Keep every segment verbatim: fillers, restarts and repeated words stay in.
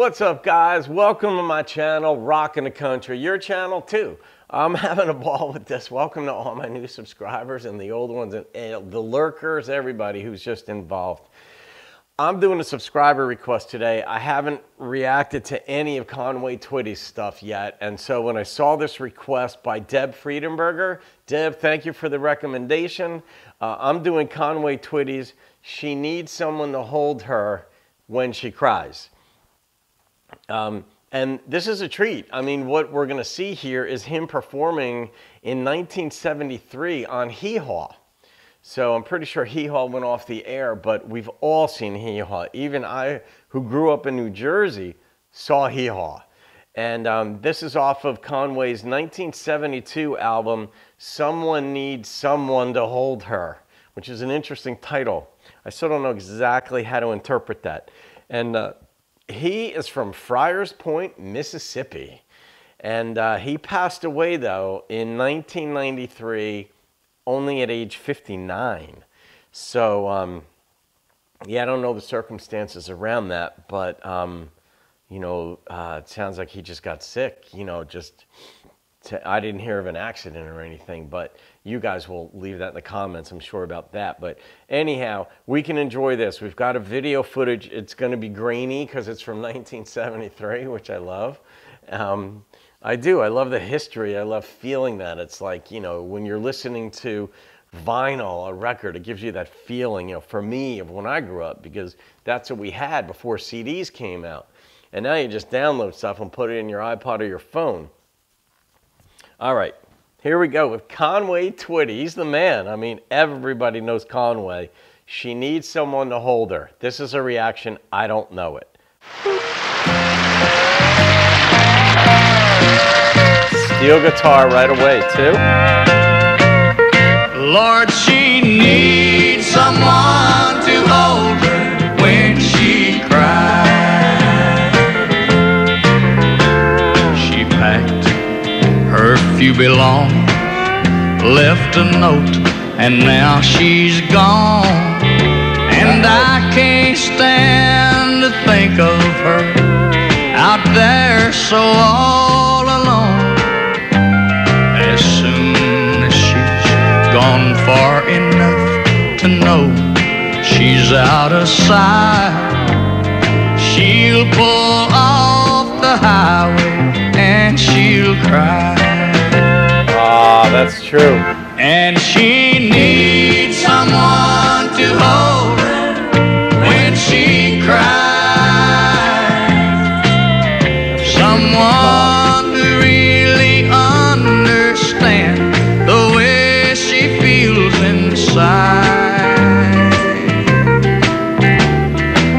What's up, guys? Welcome to my channel, Rockin' the Country, your channel too. I'm having a ball with this. Welcome to all my new subscribers and the old ones and the lurkers, everybody who's just involved. I'm doing a subscriber request today. I haven't reacted to any of Conway Twitty's stuff yet, and so when I saw this request by Deb Freudenberger, Deb, thank you for the recommendation. Uh, I'm doing Conway Twitty's "She Needs Someone to Hold Her When She Cries." Um, and this is a treat. I mean, what we're going to see here is him performing in nineteen seventy-three on Hee Haw. So I'm pretty sure Hee Haw went off the air, but we've all seen Hee Haw. Even I, who grew up in New Jersey, saw Hee Haw. And um, this is off of Conway's nineteen seventy-two album, "Someone Needs Someone to Hold Her," which is an interesting title. I still don't know exactly how to interpret that. And uh, he is from Friars Point, Mississippi. And uh, he passed away, though, in nineteen ninety-three, only at age fifty-nine. So, um, yeah, I don't know the circumstances around that, but, um, you know, uh, it sounds like he just got sick, you know, just... I didn't hear of an accident or anything, but you guys will leave that in the comments, I'm sure, about that. But anyhow, we can enjoy this. We've got a video footage. It's going to be grainy because it's from nineteen seventy-three, which I love. Um, I do. I love the history. I love feeling that. It's like, you know, when you're listening to vinyl, a record, it gives you that feeling, you know, for me, of when I grew up, because that's what we had before C Ds came out. And now you just download stuff and put it in your iPod or your phone. All right, here we go with Conway Twitty. He's the man. I mean, everybody knows Conway. "She Needs Someone to Hold Her." This is a reaction. I don't know it. Steel guitar right away, too. Lord, she needs someone to hold her when she cries. She packed her few belongings, left a note, and now she's gone. And I can't stand to think of her out there so all alone. As soon as she's gone far enough to know she's out of sight, she'll pull off the highway and she'll cry. Ah, that's true. And she needs someone to hold her when she cries. Someone who really understands the way she feels inside.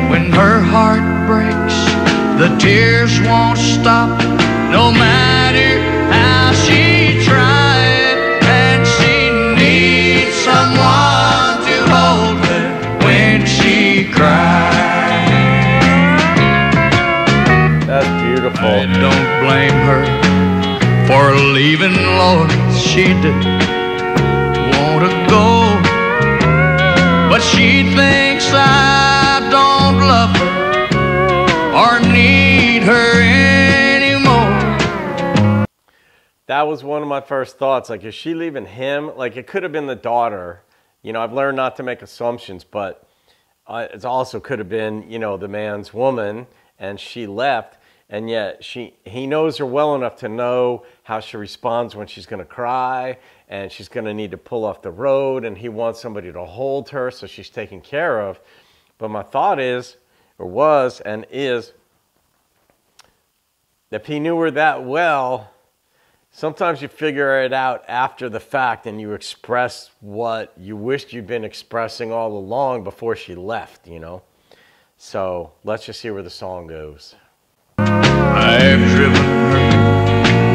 When her heart breaks, the tears won't stop, no matter how she tried. And she needs someone to hold her when she cries. That's beautiful. I don't blame her for leaving, Lord, she didn't want to go. But she thinks I don't love her or need her anymore. That was one of my first thoughts. Like, is she leaving him? Like, it could have been the daughter. You know, I've learned not to make assumptions, but uh, it also could have been, you know, the man's woman, and she left. And yet she, he knows her well enough to know how she responds when she's going to cry, and she's going to need to pull off the road, and he wants somebody to hold her so she's taken care of. But my thought is, or was and is, if he knew her that well... Sometimes you figure it out after the fact, and you express what you wished you'd been expressing all along before she left, you know? So let's just hear where the song goes. I've driven her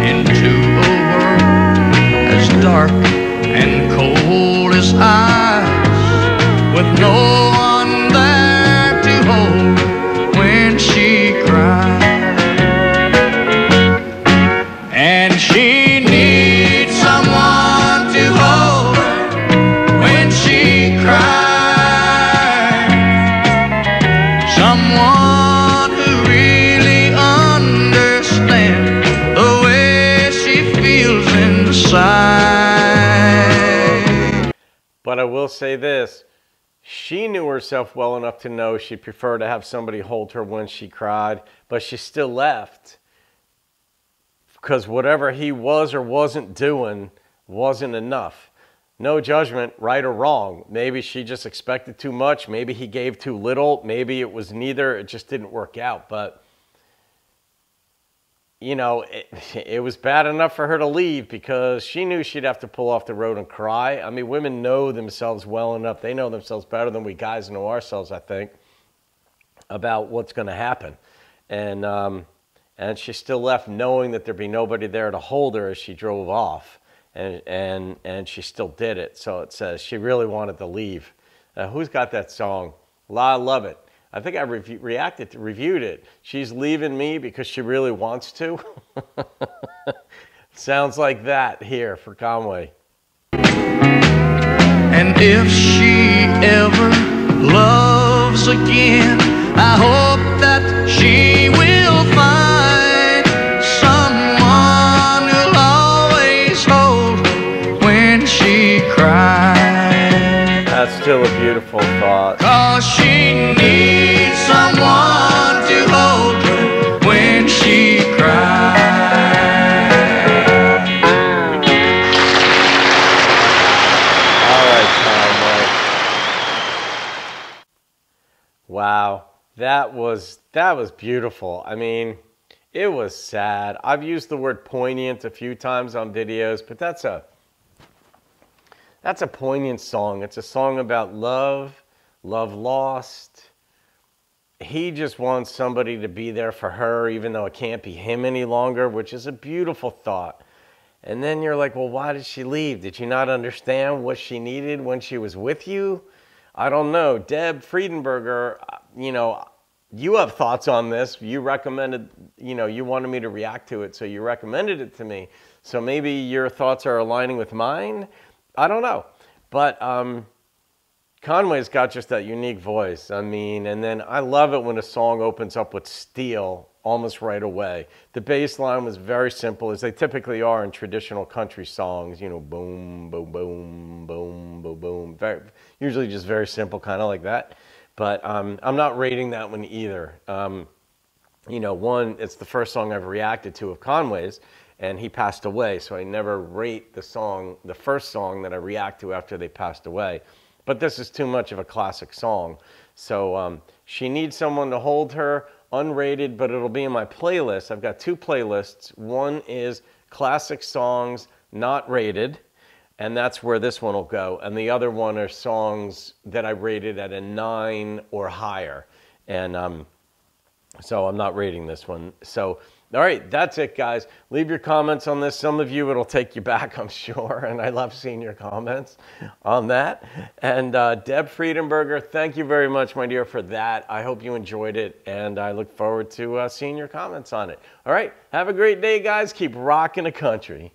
into a world as dark and cold as ice, with no one there to hold her when she cries. Someone who really side. But I will say this, she knew herself well enough to know she'd prefer to have somebody hold her when she cried, but she still left. Because whatever he was or wasn't doing wasn't enough. No judgment, right or wrong. Maybe she just expected too much. Maybe he gave too little. Maybe it was neither. It just didn't work out. But, you know, it, it was bad enough for her to leave because she knew she'd have to pull off the road and cry. I mean, women know themselves well enough. They know themselves better than we guys know ourselves, I think, about what's going to happen. And, um, and she still left knowing that there'd be nobody there to hold her as she drove off. And, and and she still did it. So it says she really wanted to leave. Uh, who's got that song? La Love It. I think I re reacted to, reviewed it. She's leaving me because she really wants to. Sounds like that here for Conway. And if she ever loves again, I hope that she will find still a beautiful thought. 'Cause she needs someone to hold her when she cries. All right, Conway. Wow, that was that was beautiful. I mean, it was sad. I've used the word poignant a few times on videos, but that's a That's a poignant song. It's a song about love, love lost. He just wants somebody to be there for her, even though it can't be him any longer, which is a beautiful thought. And then you're like, well, why did she leave? Did you not understand what she needed when she was with you? I don't know. Deb Freudenberger, you know, you have thoughts on this. You recommended, you know, you wanted me to react to it, so you recommended it to me. So maybe your thoughts are aligning with mine. I don't know, but um, Conway's got just that unique voice. I mean, and then I love it when a song opens up with steel almost right away. The bass line was very simple, as they typically are in traditional country songs. You know, boom, boom, boom, boom, boom, boom. Very, usually just very simple, kind of like that. But um, I'm not rating that one either. Um, you know, one, it's the first song I've reacted to of Conway's. And he passed away, so I never rate the song, the first song that I react to after they passed away. But this is too much of a classic song. So um, she needs someone to hold her, unrated, but it'll be in my playlist. I've got two playlists. One is classic songs not rated, and that's where this one will go. And the other one are songs that I rated at a nine or higher. And um, so I'm not rating this one. So. All right, that's it, guys. Leave your comments on this. Some of you, it'll take you back, I'm sure, and I love seeing your comments on that. And uh, Deb Freudenberger, thank you very much, my dear, for that. I hope you enjoyed it, and I look forward to uh, seeing your comments on it. All right, have a great day, guys. Keep rocking the country.